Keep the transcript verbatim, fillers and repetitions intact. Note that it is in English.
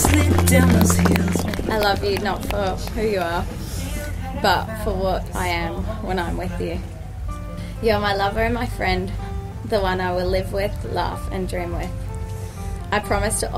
I love you not for who you are, but for what I am when I'm with you. You're my lover and my friend, the one I will live with, laugh and dream with. I promise to